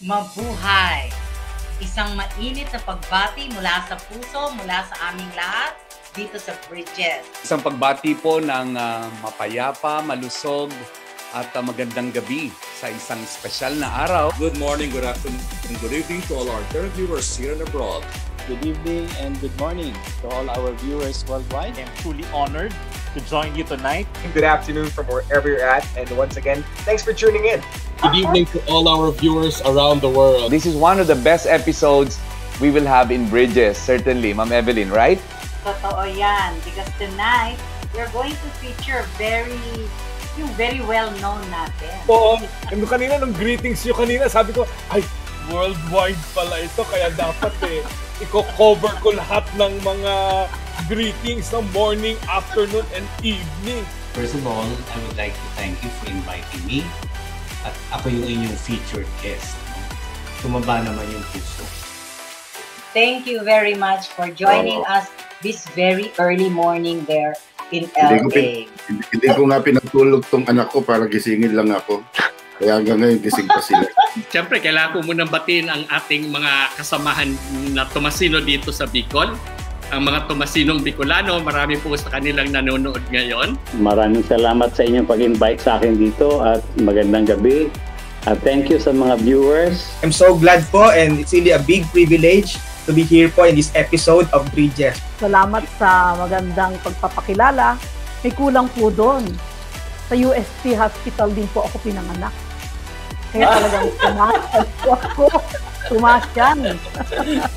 Mabuhay! Isang mainit na pagbati mula sa puso, mula sa aming lahat dito sa Bridges. Isang pagbati po ng mapayapa, malusog at magandang gabi sa isang espesyal na araw. Good morning, good afternoon, and good evening to all our viewers here and abroad. Good evening and good morning to all our viewers worldwide. I'm truly honored to join you tonight. Good afternoon from wherever you're at, and once again, thanks for tuning in. Good evening to all our viewers around the world. This is one of the best episodes we will have in Bridges, certainly, Ma'am Evelyn, right? Totoo yan, because tonight, we're going to feature very well-known natin. Oo, yung kanina, nung greetings yung kanina, sabi ko, ay, worldwide pala ito, kaya dapat eh, iko-cover ko lahat ng mga greetings ng morning, afternoon, and evening. First of all, I would like to thank you for inviting me. At ako yung inyong featured guest. Tumaba naman yung puso. Thank you very much for joining us this very early morning there in LA. Hindi ko nga pinatulog tong anak ko para gisingin lang ako. Kaya hanggang ngayon, gising pa sila. Siyempre, kailangan ko munang batiin ang ating mga kasamahan na Tomasino dito sa Bicol. Ang mga Tomasinong Bicolano, marami po sa kanilang nanonood ngayon. Maraming salamat sa inyong pag-invite sa akin dito at magandang gabi. At thank you sa mga viewers. I'm so glad po, and it's really a big privilege to be here po in this episode of Bridges. Salamat sa magandang pagpapakilala. May kulang po doon. Sa UST Hospital din po ako pinanganak. Kaya talagang tumasyan po ako. Thomasian.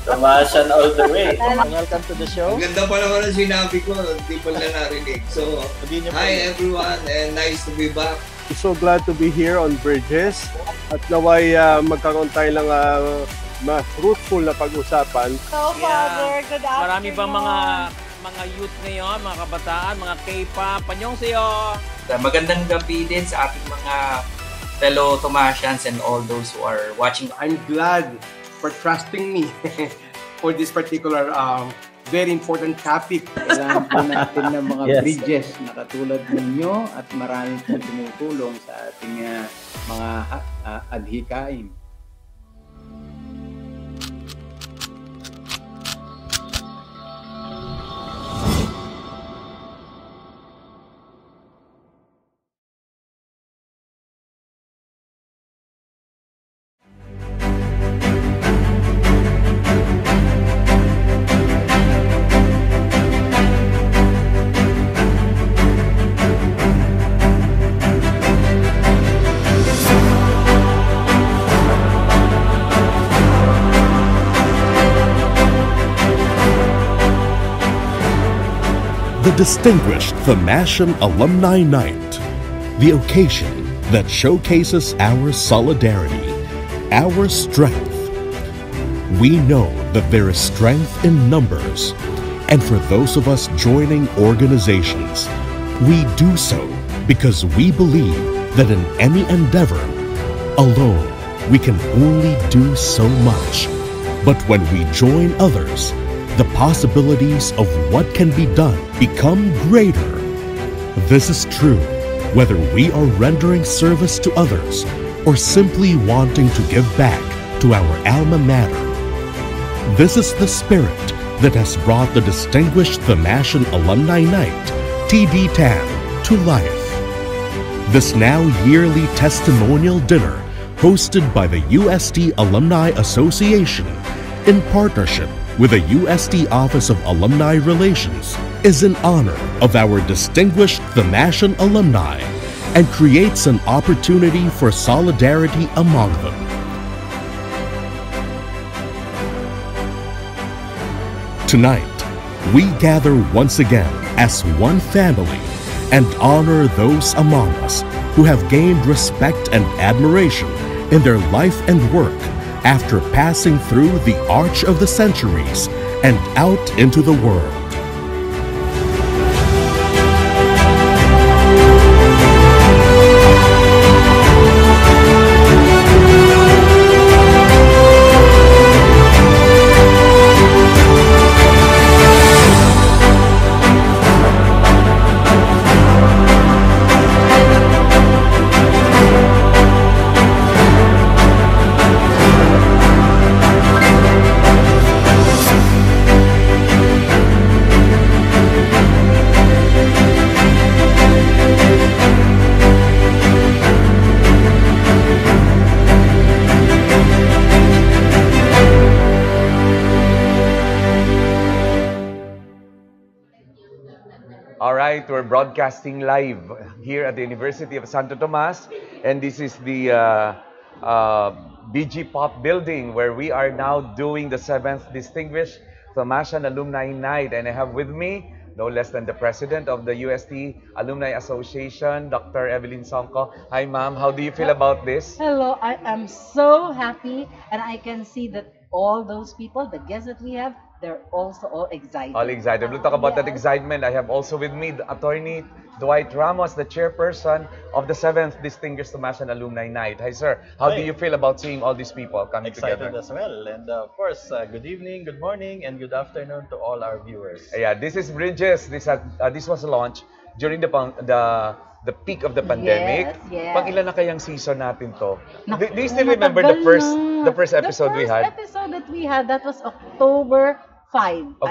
Thomasian all the way. Welcome to the show. Ganda pa naman ang sinabi ko. People na narinig. So, hi everyone and nice to be back. I'm so glad to be here on Bridges. At naway magkaroon tayo lang ma-fruitful na pag-usapan. So, Father, good afternoon. Marami bang mga youth ngayon, mga kabataan, mga K-pop. Panyong sa'yo! Magandang gabi din sa ating mga fellow Thomasians and all those who are watching. I'm glad for trusting me for this particular very important topic. Kailangan po natin ng mga Bridges na katulad ninyo at maraming po tumutulong sa ating mga adhikain. Distinguished Thomasian Alumni Night, the occasion that showcases our solidarity, our strength. We know that there is strength in numbers, and for those of us joining organizations, we do so because we believe that in any endeavor, alone we can only do so much. But when we join others, the possibilities of what can be done become greater. This is true whether we are rendering service to others or simply wanting to give back to our alma mater. This is the spirit that has brought the Distinguished Thomasian Alumni Night, TD TAN, to life. This now yearly testimonial dinner hosted by the UST Alumni Association in partnership with the UST Office of Alumni Relations is in honor of our distinguished Thomasian alumni and creates an opportunity for solidarity among them. Tonight, we gather once again as one family and honor those among us who have gained respect and admiration in their life and work after passing through the Arch of the Centuries and out into the world. Night. We're broadcasting live here at the University of Santo Tomas, and this is the BGPOP Building, where we are now doing the 7th Distinguished Thomasian Alumni Night. And I have with me no less than the President of the UST Alumni Association, Dr. Evelyn Songco. Hi, ma'am. How do you feel about this? Hello. I am so happy, and I can see that all those people, the guests that we have, they're also all excited. All excited. We'll talk about that excitement. I have also with me the Attorney Dwight Ramos, the chairperson of the 7th Distinguished Thomasian Alumni Night. Hi, sir. How do you feel about seeing all these people coming together? Excited as well. And of course, good evening, good morning, and good afternoon to all our viewers. Yeah, this is Bridges. This was launched during the peak of the pandemic. Yes, yes. Pang ilan na kayang season natin to? Do you still remember the first episode that we had, that was October 5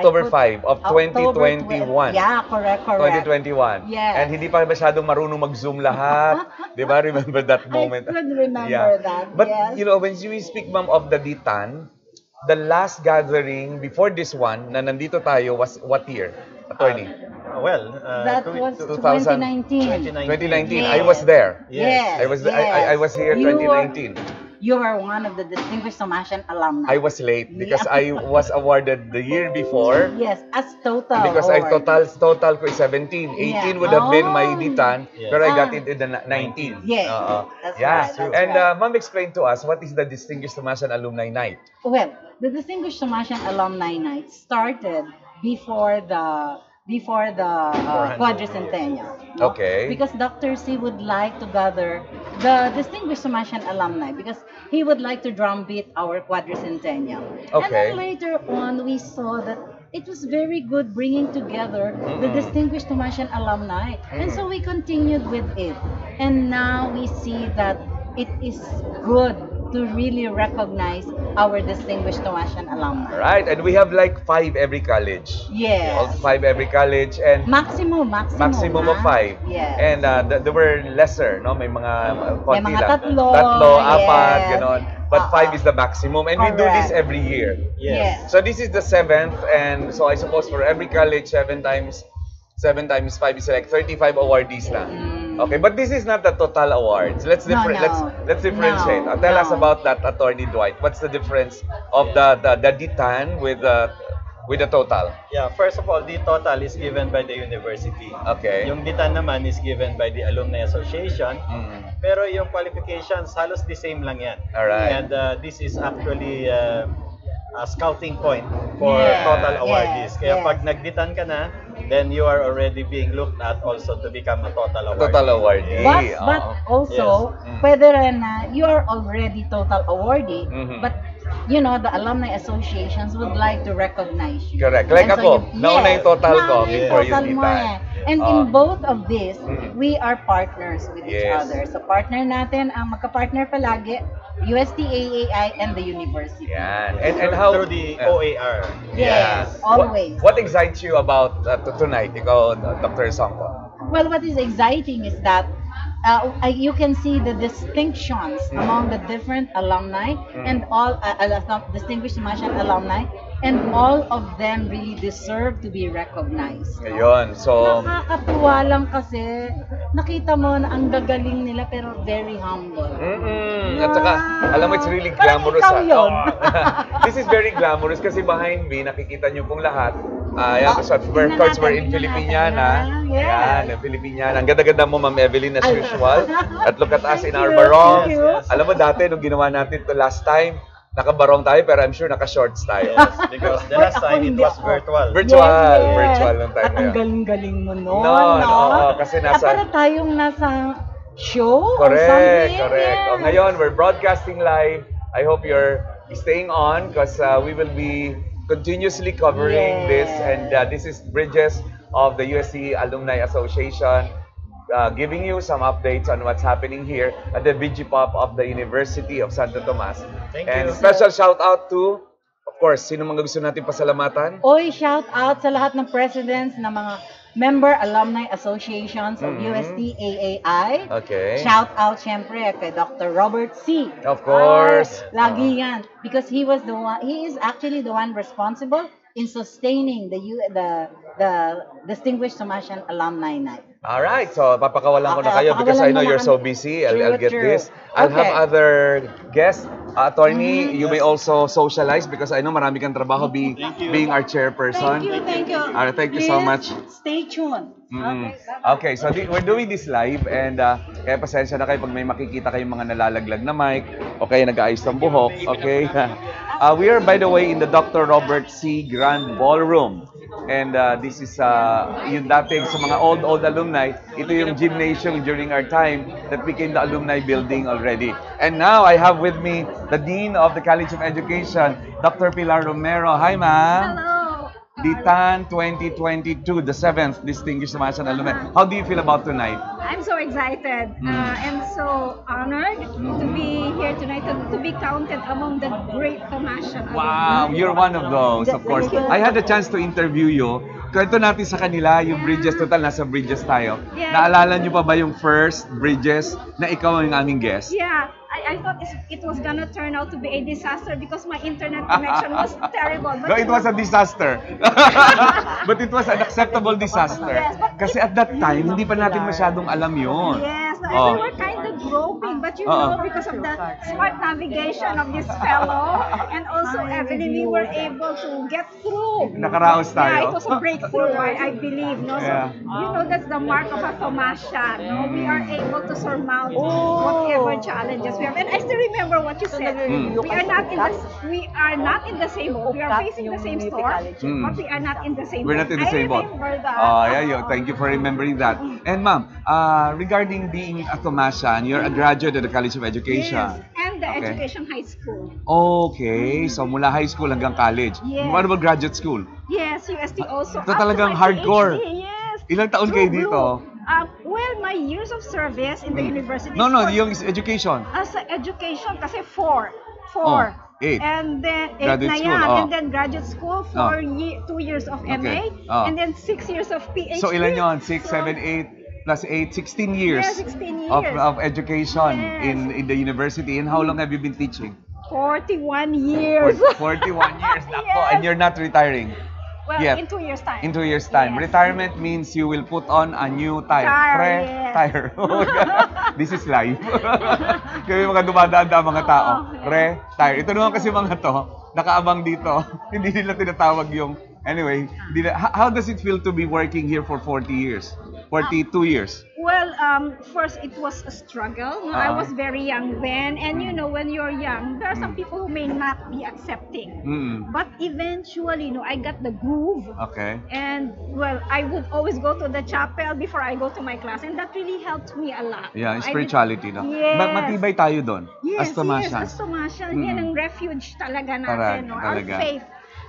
of 2021. Yeah, correct. 2021. Yes. And hindi pa masyadong marunong mag-zoom lahat. Diba? Remember that moment? I could remember that. But, you know, when we speak, ma'am, of the DITAN, the last gathering before this one na nandito tayo was what year? Attorney? That was 2019. 2019. Yes. I was there. Yes. I was here in 2019. You were one of the Distinguished Thomasian alumni. I was late because I was awarded the year before. Yes, as total. Because award. I total ko 17. 18 would have been my DITAN, but I got it in the 19. Yes. And ma'am, explain to us, what is the Distinguished Thomasian Alumni Night? Well, the Distinguished Thomasian Alumni Night started before the quadricentennial. Okay. Because Dr. C would like to gather the Distinguished Thomasian alumni because he would like to drumbeat our quadricentennial. Okay. And then later on, we saw that it was very good bringing together the Distinguished Thomasian alumni. And so we continued with it. And now we see that it is good to really recognize our Distinguished Thomasian alumni. Right, and we have like 5 every college. Yes. All 5 every college, and maximum of 5. Yes. And there were lesser, no? May mga tatlo, apat, ganon. But 5 is the maximum, and we do this every year. Yes. So this is the 7th, and so I suppose for every college, 7 times 5 is like 35 awardees na. Okay, but this is not the total awards. Let's differentiate. Tell us about that, Attorney Dwight. What's the difference of the DITAN with the total? Yeah, first of all, the total is given by the university. Okay. Yung DITAN naman is given by the Alumni Association. Pero yung qualifications halos the same lang yan. All right. And this is actually a scouting point for total awardees. Kaya pag nag-DITAN ka na, then you are already being looked at also to become a total awardee. Total awardee. But also, pwede rin na you are already total awardee, but you know, the alumni associations would like to recognize you. Correct. Like and ako, so nauna yung total ko before you DITAN. And in both of this, we are partners with each other. So partner natin, ang magka-partner palagi, USTAAI and the university. Yeah. And how through the OAR. Yes, always. What excites you about tonight, ikaw, Dr. Songco? Well, what is exciting is that you can see the distinctions among the different alumni and all Distinguished Thomasian alumni, and all of them really deserve to be recognized. Ayun, so nakakatuwa lang kasi nakita mo na ang gagaling nila pero very humble. At saka, alam mo, it's really glamorous. This is very glamorous kasi behind me, nakikita nyo pong lahat. We're in Filipiniana. Yeah, Filipiniana. Ang ganda-ganda mo, Ma'am Evelyn, as usual. At look at us in our barong. Alam mo, dati, nung ginawa natin to last time, nakabarong tayo, pero I'm sure naka-shorts tayo. Yes, because the last time it was virtual. Virtual lang tayo. At ang galing-galing mo noon. Kasi nasa... para tayong nasa show. Correct. Yes. Ngayon, we're broadcasting live. I hope you're staying on because we will be continuously covering this. And this is Bridges of the USC Alumni Association, giving you some updates on what's happening here at the BGPOP of the University of Santo Tomas. Thank you. Special shout out to, of course, sino mga gusto natin pasalamatan? Shout out sa lahat ng presidents ng mga member alumni associations of USTAAI. Okay. Shout out syempre kay Dr. Robert C. Of course. Lagi yan because he is actually the one responsible in sustaining the Distinguished Thomasian Alumni Night. All right, so papakawalan ko na kayo because I know you're so busy. I'll get this. I'll have other guests. Attorney, you may also socialize because I know marami kang trabaho being our chairperson. Thank you. All right, thank you so much. Stay tuned. Okay, so we're doing this live and kaya pasensya na kayo pag may makikita kayong mga nalalaglag na mic o kaya nag-aayos ng buhok. Okay. We are, by the way, in the Dr. Robert C. Grand Ballroom. And this is yung dating sa mga old alumni. Ito yung gymnasium during our time that became the alumni building already. And now I have with me the Dean of the College of Education, Dr. Pilar Romero. Hi, ma'am. Hello. DTAN 2022, the 7th Distinguished Thomasian Alumni. How do you feel about tonight? I'm so excited. I'm so honored to be here tonight, to be counted among the great Thomasian alumni. Wow, you're one of those, of course. I had the chance to interview you. Kwento natin sa kanila yung Bridges. Total, nasa Bridges tayo. Yeah. Naalala nyo pa ba yung first Bridges na ikaw ang aming guest? Yeah. I thought it was gonna turn out to be a disaster because my internet connection was terrible. But no, it was a disaster. But it was an acceptable disaster. Yes, kasi at that time, hindi pa natin masyadong alam yun. Yes, we were kind of groping. But you know, because of the smart navigation of this fellow and also Evelyn, we were able to get through. Nakaraos tayo. Yeah, it was a breakthrough, I believe. No? So, you know, that's the mark of a Thomasian. No? We are able to surmount whatever challenges. And I still remember what you said. We are not in the same boat. We are facing the same storm, but we are not in the same boat. We're not in the same boat. Thank you for remembering that. And ma'am, regarding being a Thomasian, you're a graduate of the College of Education. Yes, and the Education High School. Okay, so mula high school hanggang college. Ano ba graduate school? Yes, UST also. Ito talagang hardcore. Ilang taon kayo dito? Well, my years of service in the university. No, yung education. As education, kasi four. Eight. And then, and then graduate school for 2 years of MA, and then 6 years of PhD. So ilan yon? 6, 7, 8 plus 8, 16 years. Yeah, 16 years. Of education in the university. And how long have you been teaching? 41 years. 41 years, nako, and you're not retiring. Well, in 2 years' time. In 2 years' time. Yes. Retirement means you will put on a new tire. This is life. Kami mga dumadaan na mga tao. Retire. Ito naman kasi mga to, nakaabang dito. Hindi nila tinatawag yung... Anyway, how does it feel to be working here for 40 years? 42 years? Well, first, it was a struggle. No? I was very young then. And you know, when you're young, there are some people who may not be accepting. But eventually, no, I got the groove. Okay. And, well, I would always go to the chapel before I go to my class. And that really helped me a lot. Yeah, spirituality. No? Yes. Matibay tayo doon. Yes, as Thomasian. Yes, as Thomasian. Yan ang refuge talaga natin. No? Our faith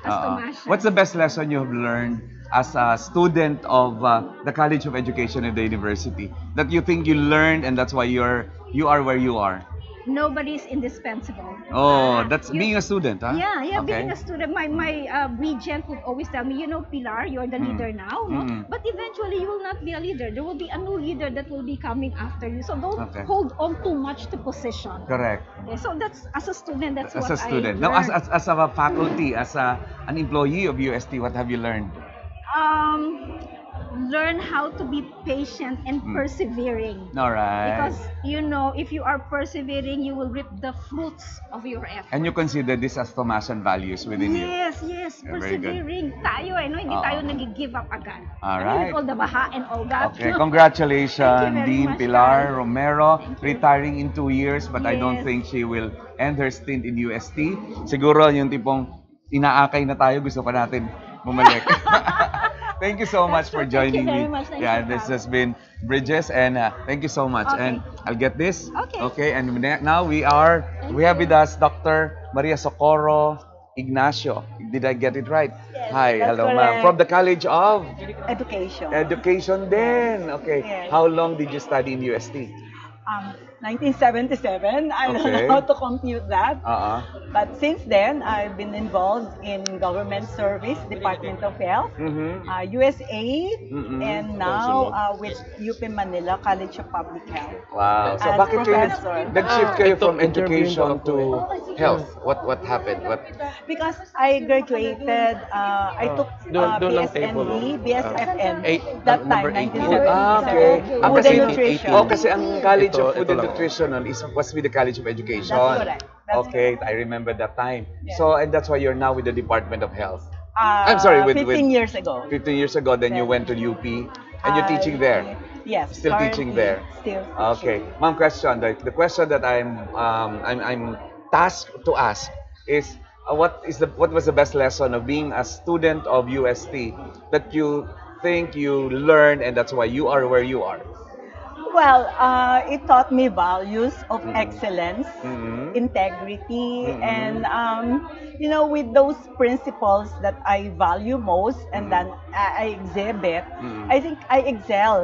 as Thomasian. What's the best lesson you have learned as a student of the College of Education at the university that you think you learned and that's why you are where you are? Nobody's indispensable. Oh, that's being a student, huh? Yeah, being a student. My regent would always tell me, you know, Pilar, you're the leader now, no? But eventually you will not be a leader. There will be a new leader that will be coming after you. So don't hold on too much to position. Correct. Okay, so that's, as a student, that's what I learned. As a student. Now, as a faculty, as an employee of UST, what have you learned? Learn how to be patient and persevering. All right. Because, you know, if you are persevering, you will reap the fruits of your effort. And you consider this as Thomasian values within you? Yes. Yeah, persevering. Tayo, eh, no? Hindi tayo nag-give up agad. All right. All the baha and all that. Okay, congratulations, Dean Pilar Romero, retiring in 2 years, but I don't think she will end her stint in UST. Siguro yung tipong inaakay na tayo, gusto pa natin bumalik. Thank you so much for joining me. Yeah, this has been Bridges, and thank you so much. And I'll get this. Okay. And now we have with us Dr. Maria Socorro Ignacio. Did I get it right? Yes, hi, hello, ma'am. From the College of Education. Education, then. Okay. How long did you study in UST? 1977. I don't know how to compute that. But since then, I've been involved in government service, Department of Health, USAID, and now with UP Manila, College of Public Health. Wow. So bakit nag-shift kayo from education to health? What happened? What? Because I graduated, I took BSND, BSFN, that time, 1977. Food and nutrition. Kasi ang College of Food and Nutrition was with the College of Education. That's correct. That's correct. I remember that time. Yeah. So, and that's why you're now with the Department of Health. I'm sorry, with 15 years ago. 15 years ago, then you went to UP and you're teaching there. Yes. Still teaching there. Still teaching. Okay. Ma'am, question. The question that I'm tasked to ask is, what was the best lesson of being a student of UST that you think you learned and that's why you are where you are? Well, it taught me values of excellence, integrity, and you know, with those principles that I value most and that I exhibit, I think I excel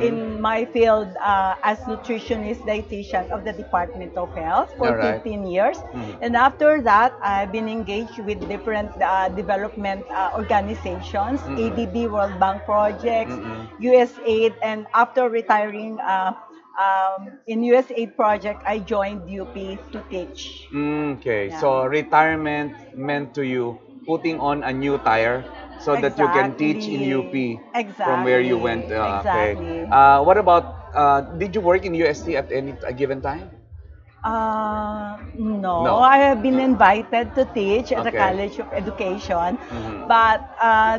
in my field as nutritionist dietitian of the Department of Health for 15 years. And after that, I've been engaged with different development organizations, ADB World Bank projects, USAID, and after retiring in USAID project, I joined UP to teach. Okay, so retirement meant to you putting on a new tire so that you can teach in UP from where you went. Okay. What about, did you work in UST at any given time? No, I have been invited to teach at the College of Education, but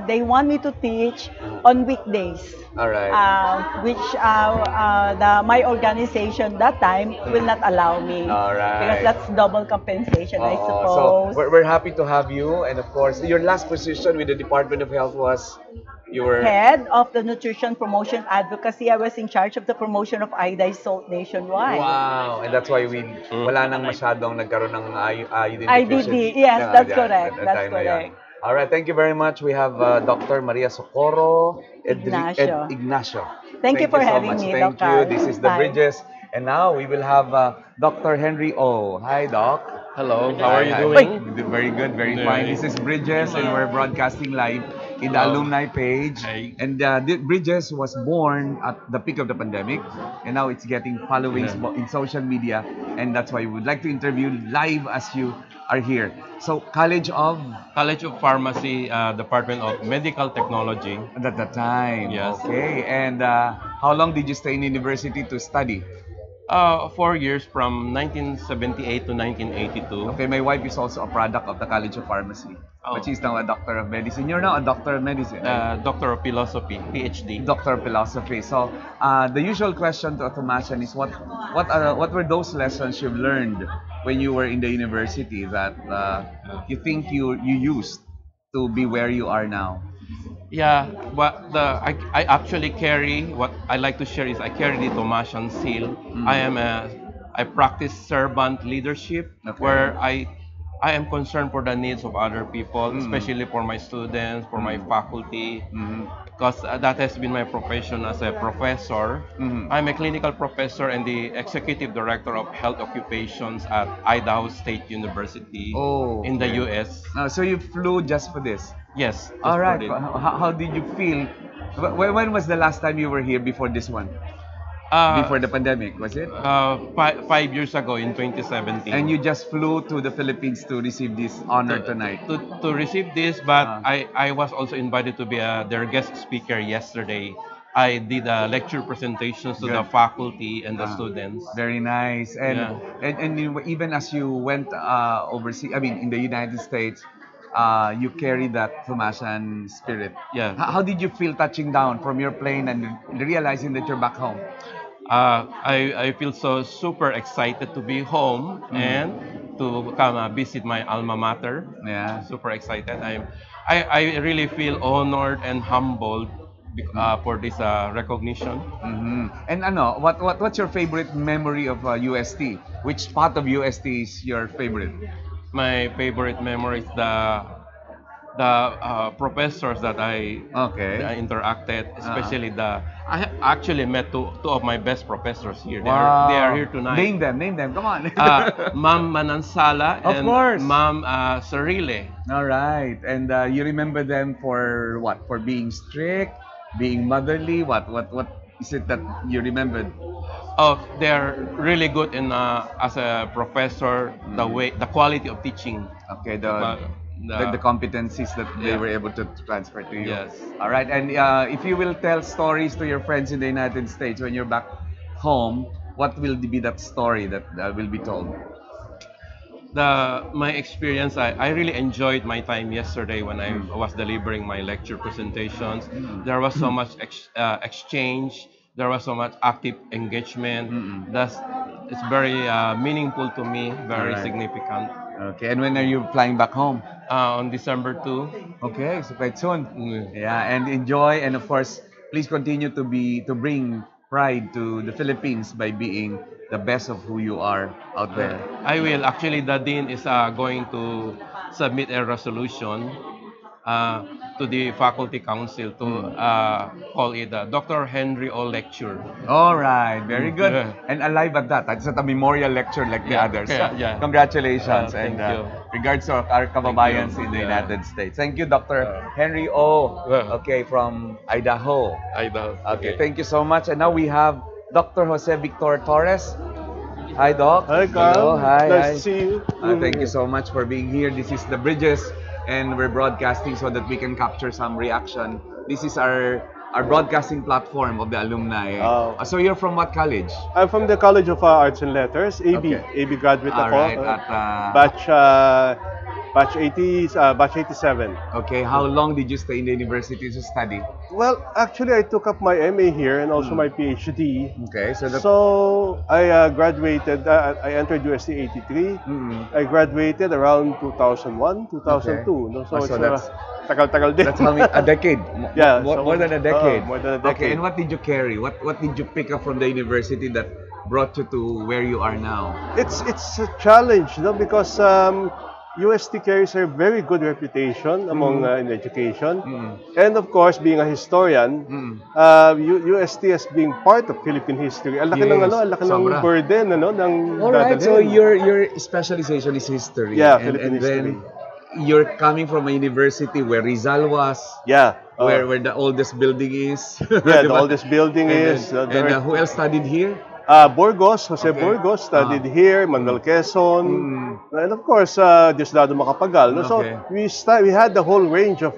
they want me to teach on weekdays, which my organization that time will not allow me, because that's double compensation, I suppose. So we're happy to have you, and of course, your last position with the Department of Health was? You were head of the Nutrition Promotion Advocacy. I was in charge of the promotion of iodized salt nationwide. Wow, and that's why we wala nang masyadong nagkaroon ng iodine deficiency. IDD, yes, that's correct. That's correct. All right, thank you very much. We have Dr. Maria Socorro Ignacio. Thank you for having me, Dr. Thank you. This is the Bridges, and now we will have Dr. Henry O. Hi, Doc. Hello, how are you doing? Very good, very fine. This is Bridges, and we're broadcasting live in the alumni page. And Bridges was born at the peak of the pandemic, and now it's getting followings in social media, and that's why we would like to interview live as you are here. So, College of Pharmacy, Department of Medical Technology. At that time, yes. Okay, and how long did you stay in university to study? 4 years, from 1978 to 1982. Okay, my wife is also a product of the College of Pharmacy. But she's now a doctor of medicine. You're now a doctor of medicine. Doctor of philosophy, PhD. Doctor of philosophy. So, the usual question to a Thomasian is, what were those lessons you learned when you were in the university that you think you used to be where you are now? Yeah, but I actually carry, what I like to share is I carry the Thomasian seal. I practice servant leadership, where I am concerned for the needs of other people, especially for my students, for my faculty, because that has been my profession as a professor. I'm a clinical professor and the executive director of health occupations at Idaho State University in the U.S. So you flew just for this? Yes. All right. How did you feel? When was the last time you were here before this one? Before the pandemic, was it? 5 years ago in 2017. And you just flew to the Philippines to receive this honor tonight? To receive this, but I was also invited to be their guest speaker yesterday. I did lecture presentations to the faculty and the students. Very nice. And, and even as you went overseas, I mean in the United States, you carry that Thomasian spirit. Yeah. How did you feel touching down from your plane and realizing that you're back home? I feel so super excited to be home and to come visit my alma mater. Yeah. Super excited. I really feel honored and humbled for this recognition. And what's your favorite memory of UST? Which part of UST is your favorite? My favorite memory is the professors that I interacted, especially the actually met two of my best professors here. Wow. They are here tonight. Name them, name them. Come on. Ma'am Manansala and Ma'am Sarile. All right. And you remember them for what? For being strict, being motherly. What is it that you remembered? Oh, they're really good in as a professor. Mm. The quality of teaching. Okay. The competencies that they were able to transfer to you. Yes. All right. And if you will tell stories to your friends in the United States when you're back home, what will be that story that will be told? My experience, I really enjoyed my time yesterday when I was delivering my lecture presentations. There was so much exchange. There was so much active engagement. It's very meaningful to me, very significant. Okay, and when are you flying back home? On December 2. Okay, so quite soon. Yeah, and enjoy, and of course, please continue to bring pride to the Philippines by being the best of who you are out there. I will. Actually, the Dean is going to submit a resolution to the Faculty Council to call it the Dr. Henry O lecture. All right, very good. And alive at that. It's not a memorial lecture like the others. Congratulations and regards to our kababayans in the United States. Thank you, Dr. Henry O. Okay, from Idaho. Okay, thank you so much. And now we have Dr. Jose Victor Torres. Hi, Doc. Hi, Carl. Hello. Hi. Nice to see you. Thank you so much for being here. This is the Bridges. And we're broadcasting so that we can capture some reaction. This is our broadcasting platform of the alumni. Oh. So you're from what college? I'm from the College of Arts and Letters, AB. Okay. AB graduate ako. Right. Batch 87. Okay, how long did you stay in the university to study? Well, actually, I took up my MA here and also my PhD. Okay, so I graduated. I entered UST 83. I graduated around 2001, 2002. Okay. No, so that's tagal-tagal din. That's how many, a decade. Yeah, more than a decade. More than a decade. Okay, and what did you carry? What did you pick up from the university that brought you to where you are now? It's a challenge, no, because UST carries a very good reputation among in education, and of course, being a historian, UST as being part of Philippine history. Ang laki ng ng burden, ano, ng dadalhin. So your specialization is history. Yeah, Philippine history. Then you're coming from a university where Rizal was. Yeah. Where the oldest building is. Yeah, the oldest building is. And who else studied here? Burgos, Jose Burgos studied here, Manuel Quezon, and of course, Diosdado Macapagal. No? Okay. So we had the whole range of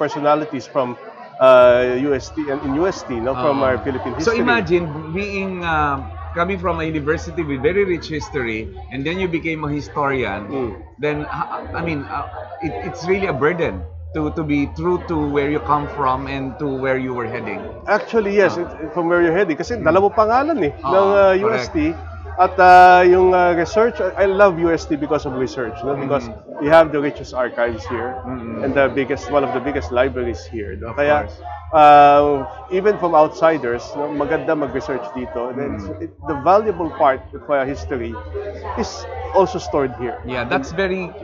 personalities from UST and in UST, no? From our Philippine history. So imagine being coming from a university with very rich history, and then you became a historian. Then I mean, it's really a burden. To be true to where you come from and to where you were heading. Actually, yes, from where you're heading. Kasi dalawa pangalan ng UST. At yung research, I love UST because of research. No? Because we have the richest archives here and the biggest, one of the biggest libraries here. No? Kaya, even from outsiders, no? Maganda mag-research dito. And the valuable part of history is also stored here. Yeah, that's very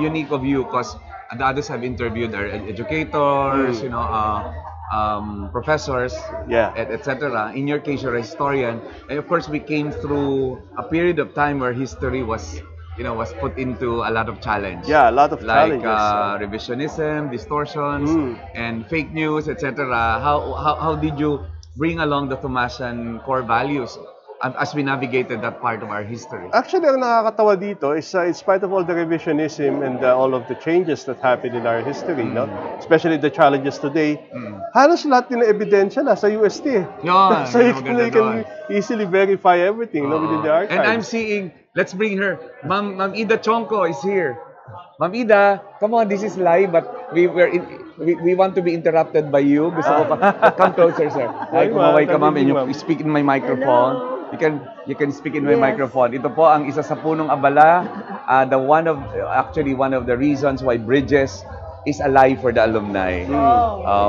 unique of you because the others have interviewed are educators, you know, professors, etc. In your case, you're a historian, and of course, we came through a period of time where history was, you know, was put into a lot of challenge. Yeah, a lot of challenges. Like revisionism, distortions, and fake news, etc. How did you bring along the Thomasian core values as we navigated that part of our history? Actually, ang nakakatawa dito is in spite of all the revisionism and all of the changes that happened in our history, no? Especially the challenges today, halos lahat din na ebidensya nasa UST. Yeah, so you can easily verify everything within the archives. And I'm seeing, let's bring her, Ma'am Ida Tiongco is here. Ma'am Ida, come on, this is live, but we want to be interrupted by you. Gusto ko pa, come closer, sir. Hi, kumaway ka, ma'am, and you speak in my microphone. Hello. You can speak in my microphone. Ito po ang isa sa punong abala, one of the reasons why Bridges is alive for the alumni.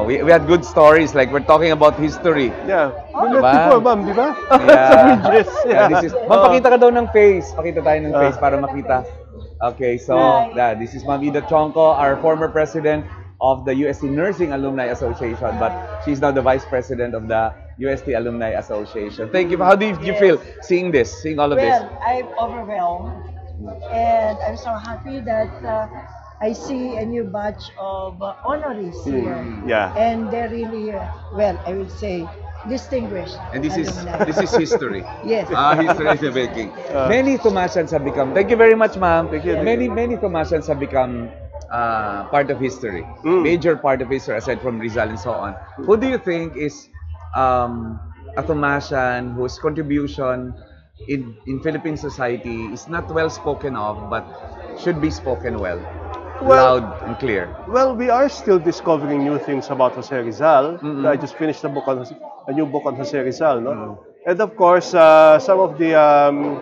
We had good stories, like we're talking about history. Yeah. Diba? Diba? Yeah. Sa Bridges. Yeah. Pakita ka daw ng face. Pakita tayo ng face para makita. Okay, so this is Ma'am Ida Tiongco, our former president of the USC Nursing Alumni Association, but she's now the vice president of the UST Alumni Association. Thank you. How did you feel seeing this, seeing all of this? Well, I'm overwhelmed. And I'm so happy that I see a new batch of honorees here. Yeah. And they're really, well, I would say, distinguished. And this alumni. This is history. Yes. History is the making. Many Thomasians have become, thank you very much, ma'am. Many Thomasians have become part of history, major part of history, aside from Rizal and so on. Who do you think is a Thomasian whose contribution in Philippine society is not well spoken of, but should be spoken well, loud and clear? Well, we are still discovering new things about Jose Rizal. I just finished a new book on Jose Rizal, no? And of course, some of the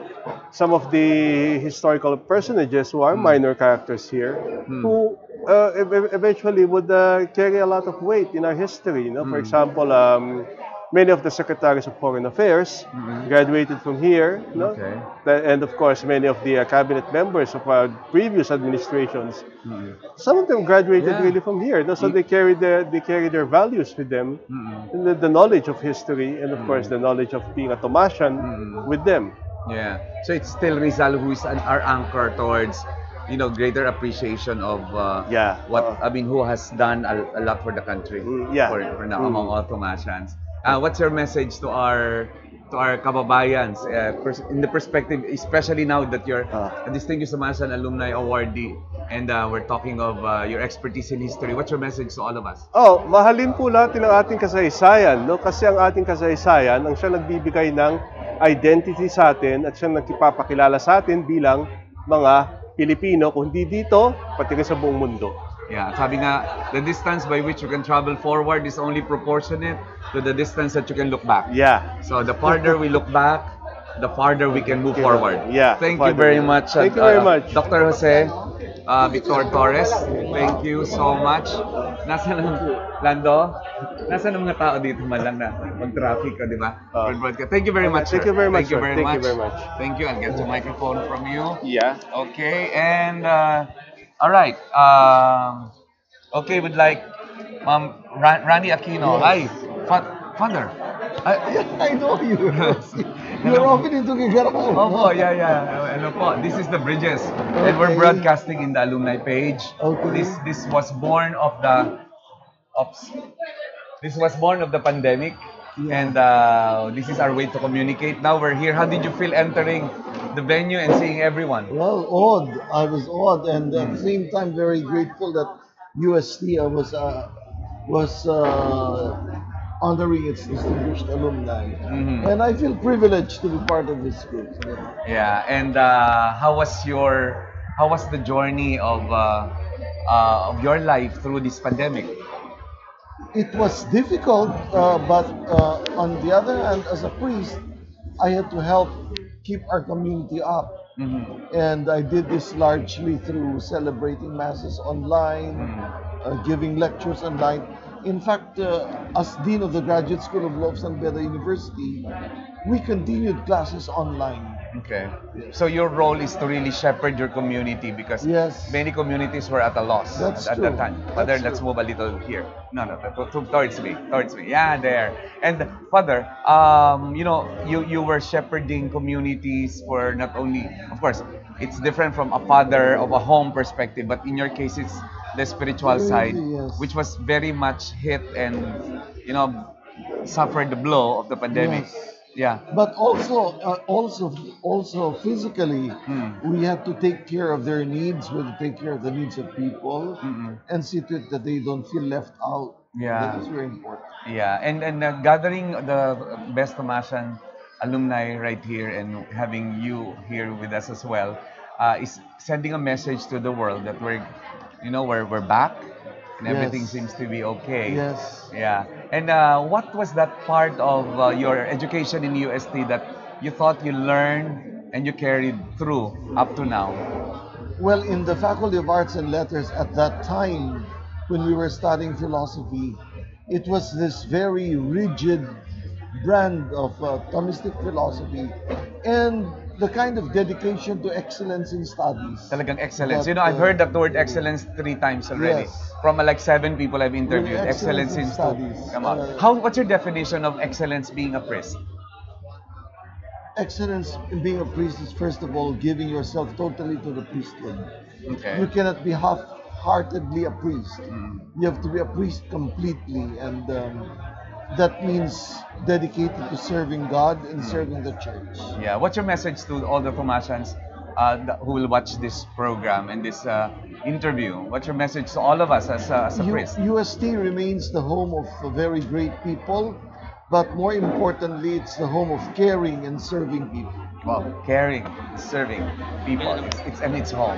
historical personages who are minor characters here, who eventually would carry a lot of weight in our history, you know? For example, many of the secretaries of foreign affairs graduated from here, you know? And of course, many of the cabinet members of our previous administrations. Some of them graduated really from here, you know? So they carry their values with them, and the knowledge of history, and of course the knowledge of being a Thomasian with them. Yeah. So it's still Rizal who is our anchor towards, you know, greater appreciation of who has done a lot for the country for now among all Thomasians. What's your message to our kababayans in the perspective, especially now that you're a Distinguished Thomasian Alumni Awardee and we're talking of your expertise in history? What's your message to all of us? Oh, mahalin po natin ang ating kasaysayan, no? Kasi ang ating kasaysayan, ang siya nagbibigay ng identity sa atin at siya nagkipapakilala sa atin bilang mga Pilipino, kundi dito, pati sa buong mundo. Yeah, sabi nga, the distance by which you can travel forward is only proportionate to the distance that you can look back. Yeah. So the farther we look back, the farther we can move forward. Yeah. Thank you very much. Thank you very much. Dr. Jose Victor Torres, thank you so much. Nasaan ang Lando? Nasaan ang mga tao dito malang na mag-traffic ka, di ba? Thank you very much. Thank you very much. Thank you very much. Thank you. I'll get the microphone from you. Yeah. Okay. And all right. Okay, we'd like Mom Rani Aquino. Hi, Father. I know you. You're often into Gigarapon. Oh, yeah. Hello po. This is the Bridges, and we're broadcasting in the alumni page. Okay. This was born of the pandemic, and this is our way to communicate. Now we're here. How did you feel entering the venue and seeing everyone? Well, awed. I was awed, and at the same time very grateful that UST was honoring its distinguished alumni. And I feel privileged to be part of this group. Yeah. And how was the journey of your life through this pandemic? It was difficult, but on the other hand, as a priest, I had to help keep our community up. And I did this largely through celebrating masses online, giving lectures online. In fact, as Dean of the Graduate School of Loob San Beda University, we continued classes online. Okay. So your role is to really shepherd your community, because many communities were at a loss at that time. Father, let's move a little here. No, towards me. Yeah, there. And Father, you were shepherding communities for not only, of course, it's different from a father of a home perspective, but in your case, it's the spiritual side, which was very much hit and, suffered the blow of the pandemic. Yeah. But also physically, we had to take care of their needs. We had to take care of the needs of people and see to it that they don't feel left out. Yeah. That is very important. Yeah. And gathering the best Thomasian alumni right here and having you here with us as well is sending a message to the world that we're back. And everything seems to be okay. Yes. Yeah. And what was that part of your education in UST that you thought you learned and you carried through up to now? Well, in the Faculty of Arts and Letters at that time, when we were studying philosophy, it was this very rigid brand of Thomistic philosophy. And the kind of dedication to excellence in studies. Talagang excellence. That, you know, I've heard that word excellence 3 times already. Yes. From like 7 people I've interviewed. Excellence in studies. Come on. What's your definition of excellence being a priest? Excellence in being a priest is, first of all, giving yourself totally to the priesthood. Okay. You cannot be half-heartedly a priest. You have to be a priest completely, and that means dedicated to serving God and serving the church. Yeah. What's your message to all the Thomasians who will watch this program and this interview? What's your message to all of us as a priest? UST remains the home of very great people, but more importantly, it's the home of caring and serving people. Well, caring, serving people. It's home.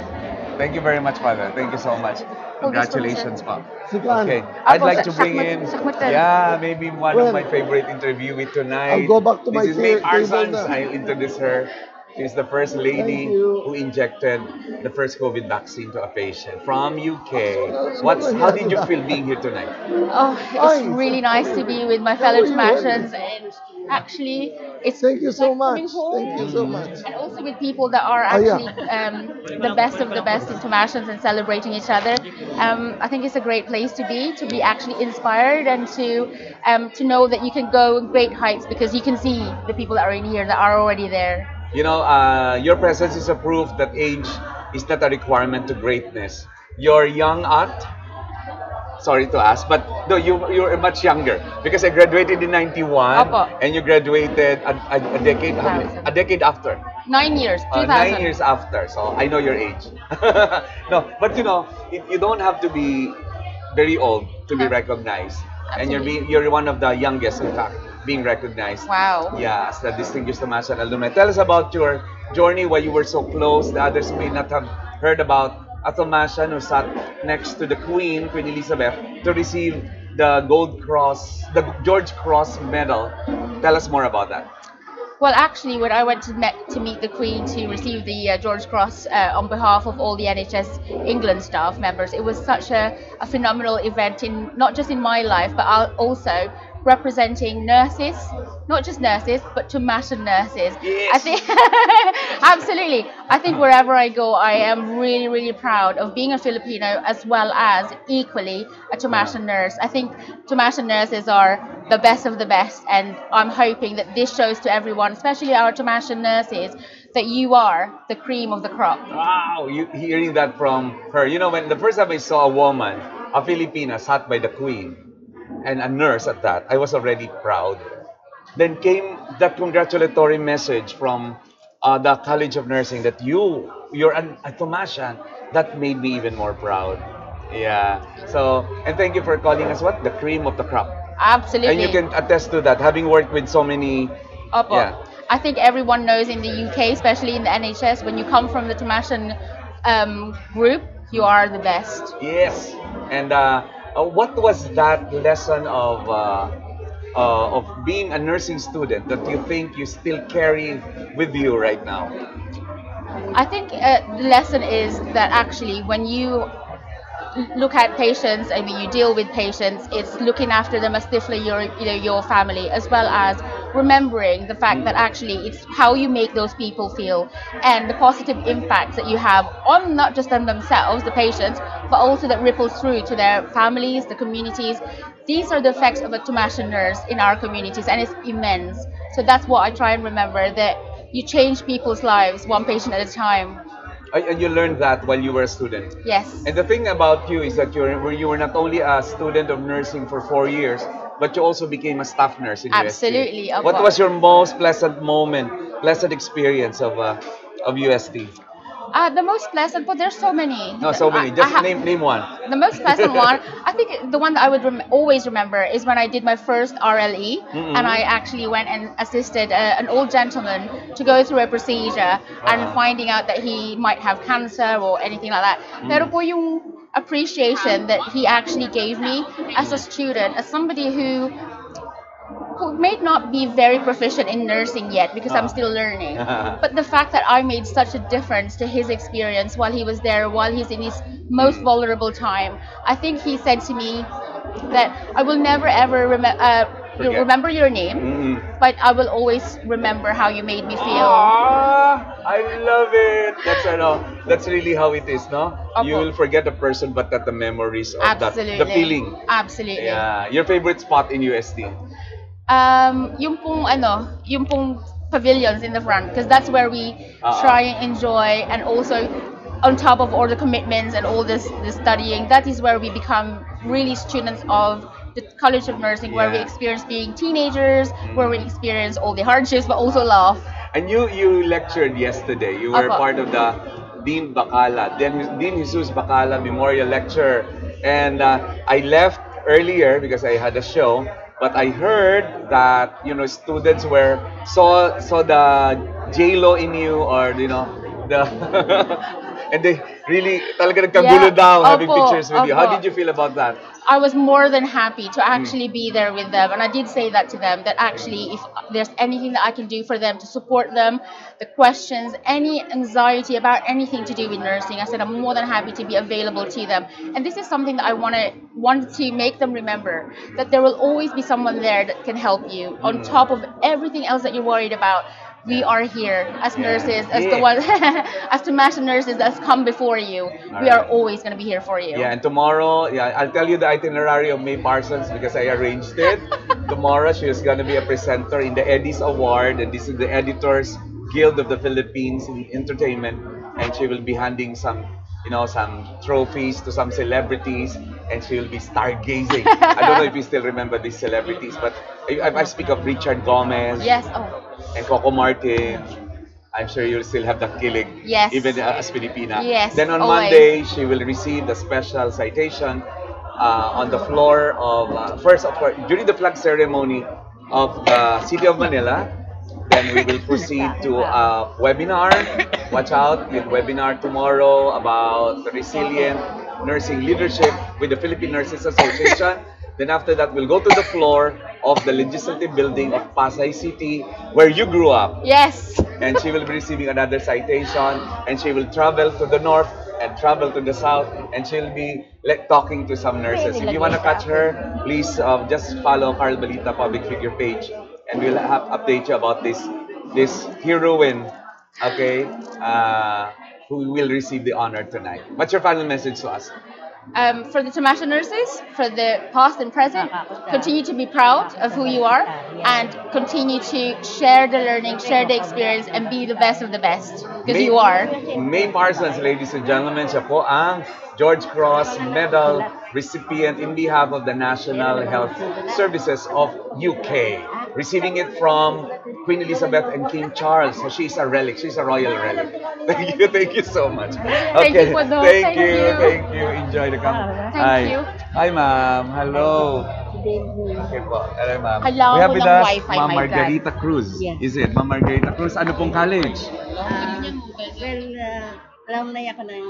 Thank you very much, Father. Thank you so much. Congratulations, Pa. Okay, I'd like to bring in, maybe one of my favorite interviewees tonight. I'll go back to my favorite. This is May Parsons. I introduced her. She's the first lady who injected the first COVID vaccine to a patient from UK. How did you feel being here tonight? Oh, it's really nice to be with my fellow Thomasians, and actually, it's Thank you so much. And also with people that are actually the best of the best in Thomasians and celebrating each other. I think it's a great place to be actually inspired and to know that you can go great heights because you can see the people that are in here that are already there. You know, your presence is a proof that age is not a requirement to greatness. You're young at, sorry to ask, but no, you're much younger because I graduated in 91 and you graduated a decade after. 9 years, 2000. 9 years after, so I know your age. No, but you know, you don't have to be very old to be recognized. Absolutely. And you're one of the youngest, in fact, being recognized. Wow. Yeah, as the Distinguished Thomasian Alumni. Tell us about your journey, why you were so close. The others may not have heard about a Thomasian who sat next to the Queen, Queen Elizabeth, to receive the Gold Cross, the George Cross Medal. Tell us more about that. Well, actually, when I went to meet the Queen to receive the George Cross on behalf of all the NHS England staff members, it was such a phenomenal event, in not just in my life, but also representing nurses, not just nurses, but Thomasian nurses. Yes. I think absolutely. I think wherever I go, I am really, really proud of being a Filipino as well as equally a Thomasian nurse. I think Thomasian nurses are the best of the best, and I'm hoping that this shows to everyone, especially our Thomasian nurses, that you are the cream of the crop. Wow, you hearing that from her. You know, when the first time I saw a woman, a Filipina, sat by the Queen, and a nurse at that, I was already proud. Then came that congratulatory message from the College of Nursing that you're a Thomasian. That made me even more proud. Yeah. So, and thank you for calling us what? The cream of the crop. Absolutely. And you can attest to that, having worked with so many. I think everyone knows in the UK, especially in the NHS, when you come from the Thomasian group, you are the best. Yes. And what was that lesson of being a nursing student that you think you still carry with you right now? I think the lesson is that actually when you look at patients and you deal with patients, it's looking after them as if your family, as well as remembering the fact that actually it's how you make those people feel and the positive impacts that you have on not just on themselves, the patients, but also that ripples through to their families, the communities. These are the effects of a Thomasian nurse in our communities, and it's immense. So that's what I try and remember, that you change people's lives one patient at a time. And you learned that while you were a student. Yes. And the thing about you is that you were not only a student of nursing for 4 years, but you also became a staff nurse in UST. Absolutely. What was your most pleasant moment, pleasant experience of UST? The most pleasant, but there's so many. No, so many. Just name one. The most pleasant one, I think the one that I would always remember is when I did my first RLE, and I actually went and assisted an old gentleman to go through a procedure and finding out that he might have cancer or anything like that. Pero po yung appreciation that he actually gave me as a student, as somebody who may not be very proficient in nursing yet because I'm still learning, but the fact that I made such a difference to his experience while he was there, while he's in his most vulnerable time. I think he said to me that I will never ever you remember your name, but I will always remember how you made me feel. Ah, I love it. That's that's really how it is, no? Okay. You will forget the person, but that the memories of the feeling. Absolutely. Yeah. Your favorite spot in UST? Yung pong yung pong pavilions in the front, because that's where we try and enjoy, and also on top of all the commitments and all the studying, that is where we become really students of the College of Nursing, where we experience being teenagers, where we experience all the hardships, but also love. And you lectured yesterday. You were part of the Dean Bacala, Dean Jesus Bacala Memorial Lecture. And I left earlier because I had a show, but I heard that, you know, students were saw the J-Lo in you, or you know, the and they really talaga nagkagulo daw having pictures with you. How did you feel about that? I was more than happy to actually be there with them, and I did say that to them, that actually if there's anything that I can do for them to support them, the questions, any anxiety about anything to do with nursing, I said I'm more than happy to be available to them. And this is something that I wanted to make them remember, that there will always be someone there that can help you on top of everything else that you're worried about. We are here as nurses, as the one, as the master nurses that's come before you. We are always going to be here for you. Yeah, and tomorrow, I'll tell you the itinerary of May Parsons because I arranged it. Tomorrow, she is going to be a presenter in the Eddies Award, and this is the Editors Guild of the Philippines in Entertainment, and she will be handing some, you know, some trophies to some celebrities, and she will be stargazing. I don't know if you still remember these celebrities, but I speak of Richard Gomez. Yes. And Coco Martin. I'm sure you'll still have that kilig. Yes. Even as Filipina. Yes. Then on Monday, she will receive the special citation on the floor of, first of all, during the flag ceremony of the City of Manila. Then we will proceed to a webinar. Watch out, the webinar tomorrow about the resilient nursing leadership with the Philippine Nurses Association. Then after that, we'll go to the floor of the legislative building of Pasay City, where you grew up. Yes. And she will be receiving another citation, and she will travel to the north and travel to the south, and she'll be talking to some nurses. If you want to catch her, please just follow Carl Balita public figure page, and we'll update you about this heroine, okay, who will receive the honor tonight. What's your final message to us? For the Thomasian nurses, for the past and present, continue to be proud of who you are, and continue to share the learning, share the experience, and be the best of the best, because you are. May Parsons, ladies and gentlemen, siya po ang George Cross Medal recipient in behalf of the National Health Services of UK. Receiving it from Queen Elizabeth and King Charles. So she's a relic. She's a royal relic. Thank you. Thank you so much. Okay. Thank you. Thank you. Enjoy the company. Thank you. Hi, ma'am. Hello. Okay po. Hello, ma'am. We have with us Ma'am Margarita Cruz. Yes. Is it? Ma'am Margarita Cruz. Ano pong college? Alumni ako ng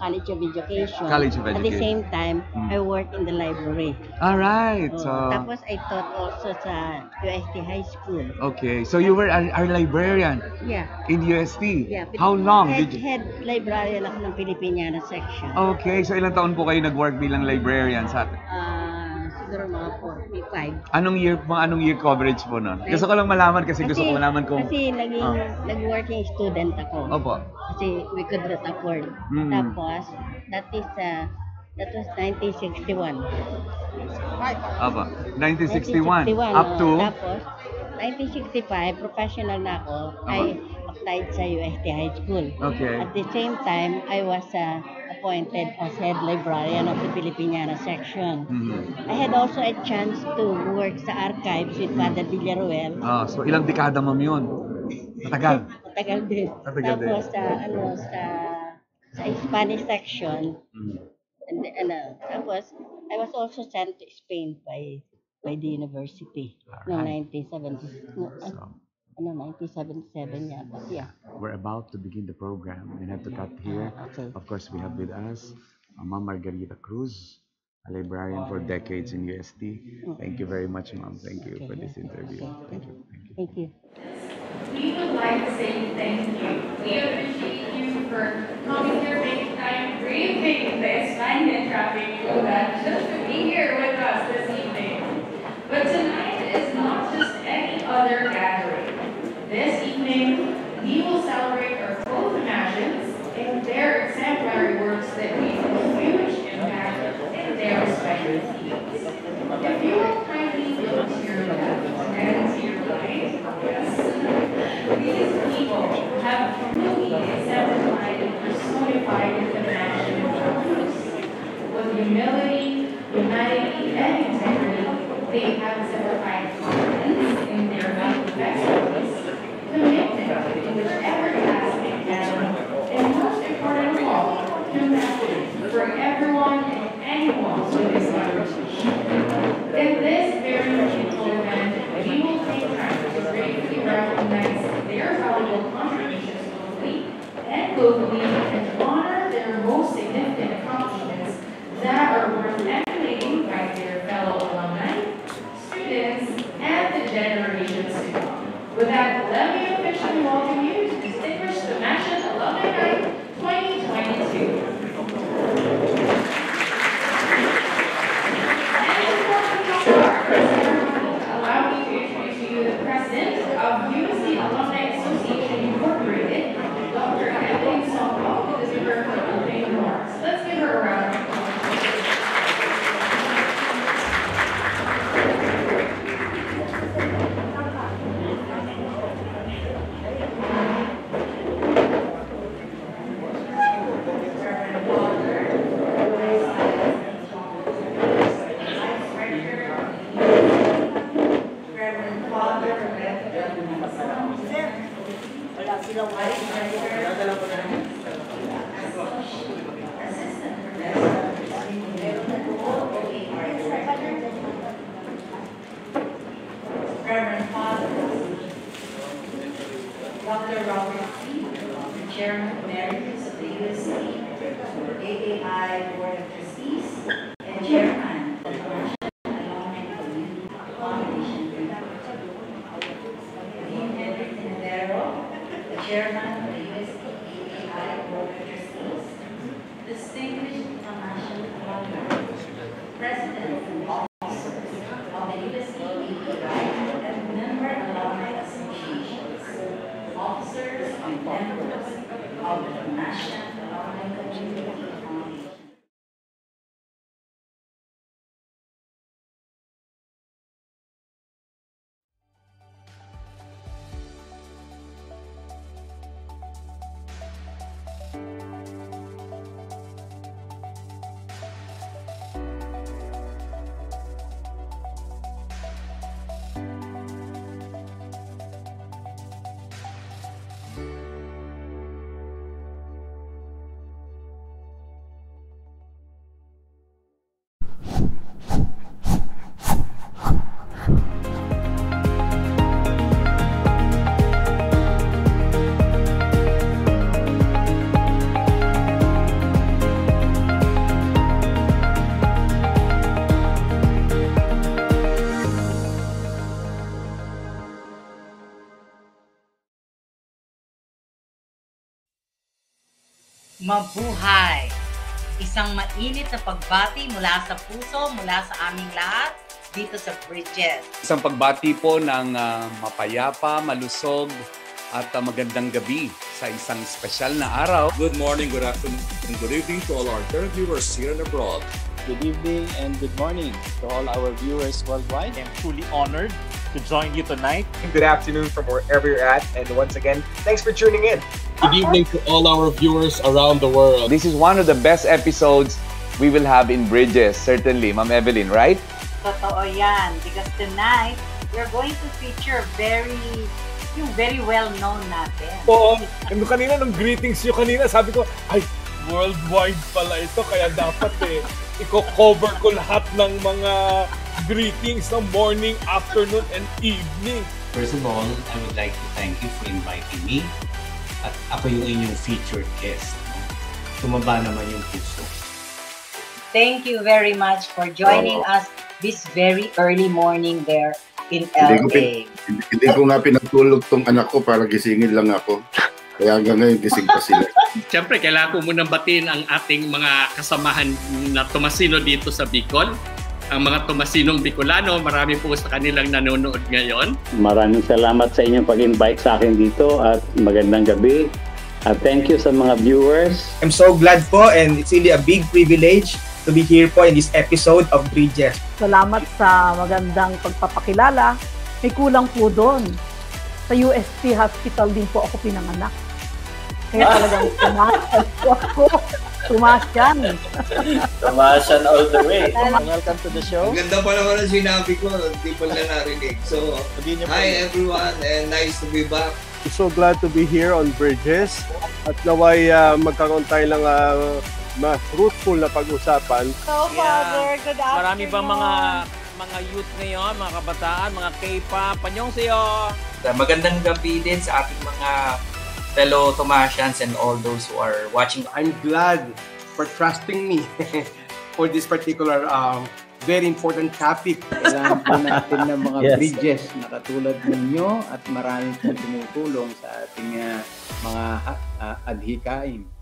College of Education. College of Education. At the same time, I work in the library. Alright. So, tapos I taught also sa UST High School. Okay. So you were our librarian? Yeah. In UST? Yeah. How long did you? Head librarian ako ng Filipiniana section. Okay. So ilang taon po kayo nag-work bilang librarian sa atin? Siguro mga 4, 5. Anong year coverage po nun? Gusto ko lang malaman kasi gusto ko malaman kung... Kasi nag-working student ako. Opo. Kasi we could not afford. Tapos, that was 1961. Opo. 1961. Up to? Tapos, 1965, professional na ako. I applied sa UST High School. Okay. At the same time, I was appointed as head librarian of the Filipiniana section. I had also a chance to work sa archives with Father Villaruel. So ilang dekada ma'am yun? Matagal? Matagal din. Tapos sa Spanish section, tapos I was also sent to Spain by the university noong 1970. 1977 yata. Yeah. We're about to begin the program. We have to cut here. Okay. Of course, we have with us Ma'am Margarita Cruz, a librarian for decades in UST. Thank you very much, Ma'am. Thank you for this interview. Okay. Thank you. We would like to say thank you. We appreciate you for coming here, making time, braving this time and traffic, just to be here with us. those names and honor their most significant accomplishments that are worth emulating by their fellow alumni, students, and the generations to come. With that, let me officially welcome you to Distinguished Thomasian Alumni Night 2022. Of UST Alumni Association Incorporated, Dr. Evelyn Songco, with her opening remarks. Let's give her a round of Dr. Robert C., Chairman Emeritus of the USC, AAI Board of Trustees, and Chairman of the Thomasian Alumni Association. Dean Henry Tendero, the Chairman of the USC AAI Board of Trustees, Distinguished Thomasian Alumni, President and Officers of the USC AAI and Member Alumni Associations, officers and members of the National Alumni Community. Mabuhay! Isang mainit na pagbati mula sa puso, mula sa aming lahat, dito sa Bridges. Isang pagbati po ng mapayapa, malusog, at magandang gabi sa isang special na araw. Good morning, good afternoon, and good evening to all our current viewers here and abroad. Good evening and good morning to all our viewers worldwide. I'm truly honored to join you tonight. Good afternoon from wherever you're at, and once again, thanks for tuning in. Good evening to all our viewers around the world. This is one of the best episodes we will have in Bridges, certainly, Ma'am Evelyn, right? Totoo yan, because tonight, we're going to feature very well-known natin. Oo, yung kanina, nung greetings yung kanina, sabi ko, ay, worldwide pala ito, kaya dapat eh. Iko-cover ko lahat ng mga greetings ng morning, afternoon, and evening. First of all, I would like to thank you for inviting me. At ako yung inyong featured guest. Tumaba naman yung puso. Thank you very much for joining us this very early morning there in LA. Hindi ko nga pinagtulog tong anak ko para gisingin lang ako. Kaya hanggang ngayon, gising pa sila. Siyempre, kailangan ko munang batiin ang ating mga kasamahan na Tomasino dito sa Bicol. Ang mga Tomasinong Bicolano, marami po sa kanilang nanonood ngayon. Maraming salamat sa inyong pag-invite sa akin dito at magandang gabi. At thank you sa mga viewers. I'm so glad po, and it's really a big privilege to be here po in this episode of Bridges. Salamat sa magandang pagpapakilala. May kulang po doon. Sa UST Hospital din po ako pinanganak. Kaya talagang Thomasian po ako. Thomasian. Thomasian all the way. Welcome to the show. Maganda pa naman ang sinabi ko. People na narinig. So, hi everyone and nice to be back. I'm so glad to be here on Bridges. At naway magkaroon tayo lang mas fruitful na pag-usapan. So, Father, good afternoon. Marami bang mga youth ngayon, mga kabataan, mga K-pop. Panyong sa'yo. Magandang gabi din sa ating mga fellow Thomasians and all those who are watching. I'm glad for trusting me for this particular very important topic. Kailangan po natin ng mga Bridges na katulad ninyo at maraming po tumutulong sa ating mga adhikain.